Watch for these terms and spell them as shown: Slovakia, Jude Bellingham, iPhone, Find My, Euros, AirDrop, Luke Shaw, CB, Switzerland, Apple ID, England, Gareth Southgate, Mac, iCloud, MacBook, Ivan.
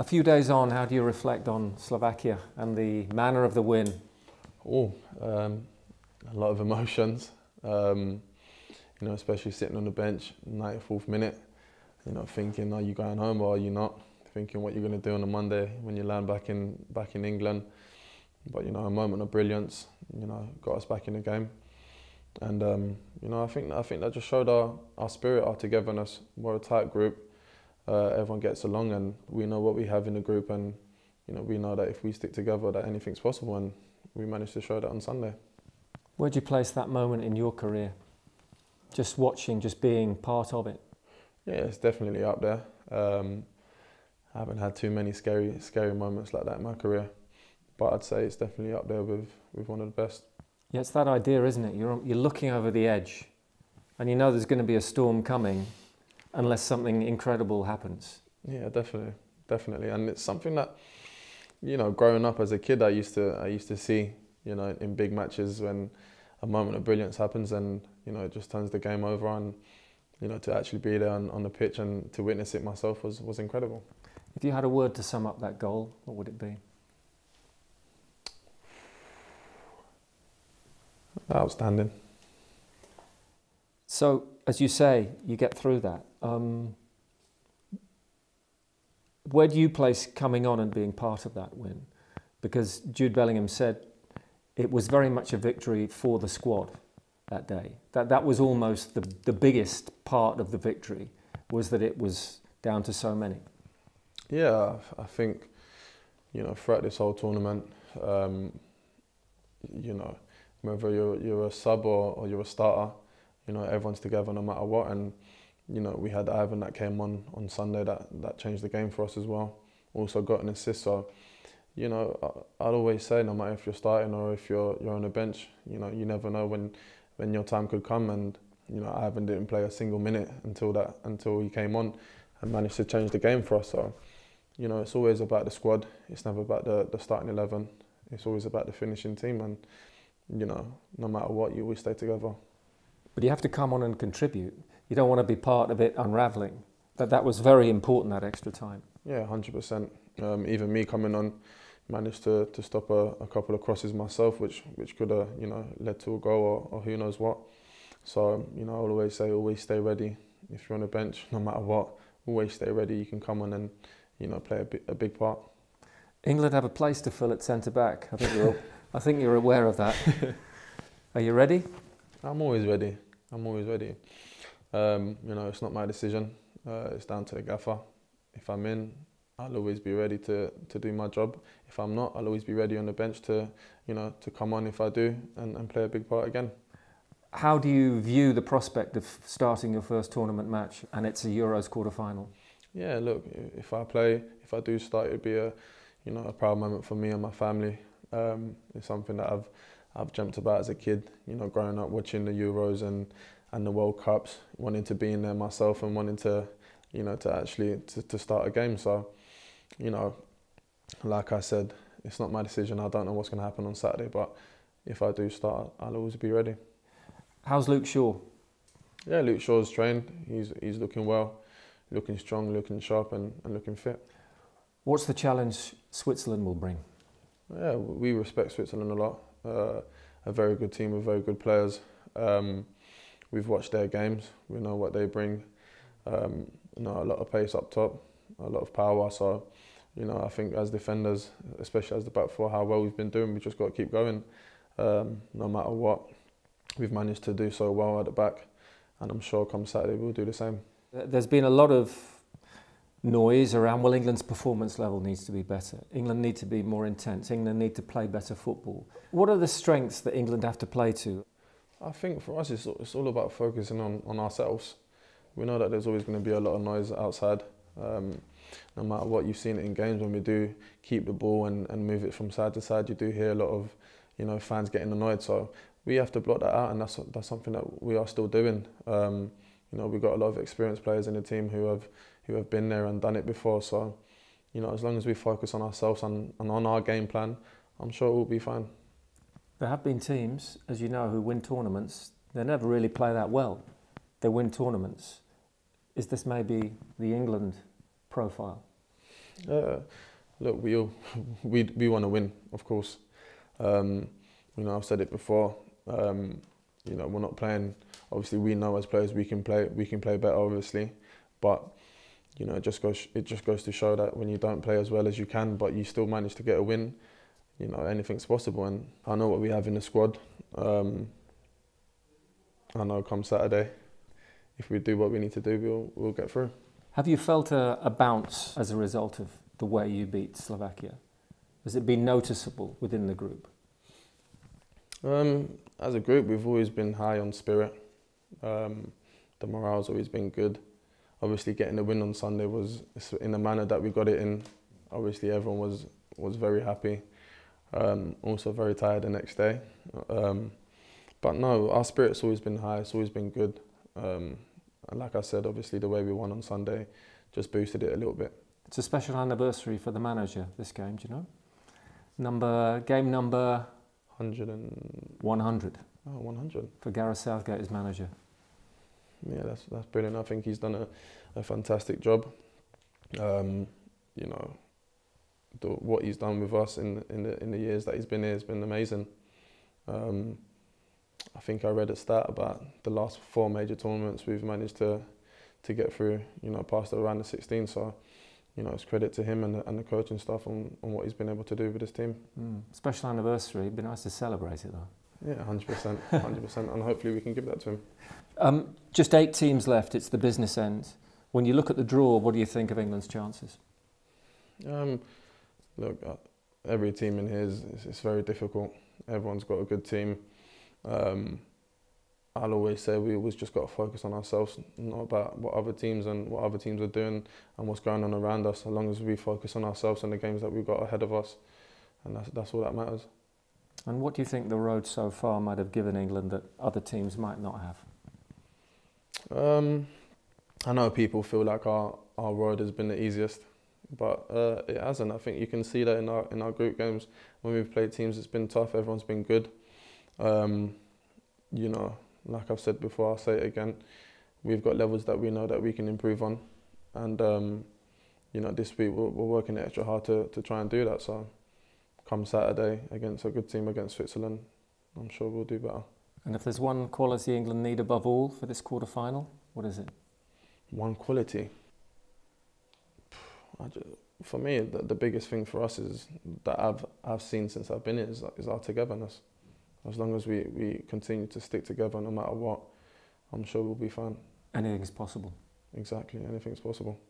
A few days on, how do you reflect on Slovakia and the manner of the win? Oh, a lot of emotions. You know, especially sitting on the bench, 94th minute. You know, thinking, are you going home or are you not? Thinking what you're going to do on a Monday when you land back in England. But you know, a moment of brilliance, you know, got us back in the game. And you know, I think that just showed our spirit, our togetherness. We're a tight group. Everyone gets along, and we know what we have in the group. And you know, we know that if we stick together, that anything's possible. And we managed to show that on Sunday. Where'd you place that moment in your career? Just watching, just being part of it. Yeah, it's definitely up there. I haven't had too many scary moments like that in my career, but I'd say it's definitely up there with one of the best. Yeah, it's that idea, isn't it? You're looking over the edge, and you know there's going to be a storm coming, unless something incredible happens. Yeah, definitely, and it's something that, you know, growing up as a kid, I used to see, you know, in big matches when a moment of brilliance happens, and you know, it just turns the game over, and you know, to actually be there on the pitch and to witness it myself was incredible. If you had a word to sum up that goal, what would it be? Outstanding. So, as you say, you get through that. Where do you place coming on and being part of that win? Because Jude Bellingham said it was very much a victory for the squad that day. That was almost the biggest part of the victory, was that it was down to so many. Yeah, I think, you know, throughout this whole tournament, you know, whether you're a sub or you're a starter, you know, everyone's together no matter what. And, you know, we had Ivan that came on Sunday that changed the game for us as well. Also got an assist. So, you know, I'd always say, no matter if you're starting or if you're on a bench, you know, you never know when your time could come. And, you know, Ivan didn't play a single minute until he came on and managed to change the game for us. So, you know, it's always about the squad. It's never about the starting 11. It's always about the finishing team. And, you know, no matter what, you always stay together. But you have to come on and contribute. You don't want to be part of it unravelling. That was very important, that extra time. Yeah, 100%. Even me coming on, managed to stop a couple of crosses myself, which could have, you know, led to a goal or who knows what. So, you know, I always say, always stay ready. If you're on a bench, no matter what, always stay ready. You can come on and, you know, play a big part. England have a place to fill at centre-back. I think you're aware of that. Are you ready? I'm always ready. I'm always ready. You know, it's not my decision. It's down to the gaffer. If I'm in, I'll always be ready to do my job. If I'm not, I'll always be ready on the bench to, you know, to come on if I do and play a big part again. How do you view the prospect of starting your first tournament match, and it's a Euros quarter-final? Yeah, look, if I do start, it'd be a, you know, a proud moment for me and my family. It's something that I've dreamt about as a kid, you know, growing up watching the Euros and the World Cups, wanting to be in there myself and wanting to, you know, to actually to start a game. So, you know, like I said, it's not my decision. I don't know what's going to happen on Saturday, but if I do start, I'll always be ready. How's Luke Shaw? Yeah, Luke Shaw's trained. He's looking well, looking strong, looking sharp and looking fit. What's the challenge Switzerland will bring? Yeah, we respect Switzerland a lot. A very good team with very good players. We've watched their games. We know what they bring. You know, a lot of pace up top, a lot of power. So, you know, I think as defenders, especially as the back four, how well we've been doing, we just got to keep going, no matter what. We've managed to do so well at the back, and I'm sure come Saturday we'll do the same. There's been a lot of noise around, well, England's performance level needs to be better. England need to be more intense. England need to play better football. What are the strengths that England have to play to? I think for us it's all about focusing on ourselves. We know that there's always going to be a lot of noise outside. No matter what, you've seen it in games when we do keep the ball and move it from side to side. You do hear a lot of, you know, fans getting annoyed. So we have to block that out, and that's something that we are still doing. You know, we've got a lot of experienced players in the team who have been there and done it before. So, you know, as long as we focus on ourselves and on our game plan, I'm sure we'll be fine. There have been teams, as you know, who win tournaments. They never really play that well. They win tournaments. Is this maybe the England profile? Look, we want to win, of course. You know, I've said it before. You know, we're not playing. Obviously, we know as players we can play better, obviously, but you know, it just goes to show that when you don't play as well as you can, but you still manage to get a win, you know, anything's possible. And I know what we have in the squad. I know come Saturday, if we do what we need to do, we'll get through. Have you felt a bounce as a result of the way you beat Slovakia? Has it been noticeable within the group? As a group, we've always been high on spirit. The morale's always been good. Obviously, getting the win on Sunday was in the manner that we got it in. Obviously, everyone was very happy. Also very tired the next day. But no, our spirit's always been high. It's always been good. And like I said, obviously the way we won on Sunday just boosted it a little bit. It's a special anniversary for the manager, this game, do you know? Game number... 100. Oh, 100. For Gareth Southgate as manager. Yeah, that's brilliant. I think he's done a fantastic job. You know, what he's done with us in the years that he's been here has been amazing. I think I read a stat about the last 4 major tournaments we've managed to get through, you know, past the round of 16. So, you know, it's credit to him and the coaching staff on what he's been able to do with his team. Special anniversary. It'd be nice to celebrate it, though. Yeah, 100%, 100%, and hopefully we can give that to him. Just 8 teams left. It's the business end. When you look at the draw, what do you think of England's chances? Look, every team in here is very difficult. Everyone's got a good team. I'll always say we always just got to focus on ourselves, not about what other teams are doing and what's going on around us. As long as we focus on ourselves and the games that we've got ahead of us, and that's all that matters. And what do you think the road so far might have given England that other teams might not have? I know people feel like our road has been the easiest, but it hasn't. I think you can see that in our group games when we've played teams. It's been tough. Everyone's been good. You know, like I've said before, I'll say it again. We've got levels that we know that we can improve on, and you know, this week we're working extra hard to try and do that. So, come Saturday against a good team, against Switzerland, I'm sure we'll do better. And if there's one quality England need above all for this quarter-final, what is it? One quality? For me, the biggest thing for us is that I've seen since I've been here is our togetherness. As long as we continue to stick together no matter what, I'm sure we'll be fine. Anything's possible. Exactly, anything's possible.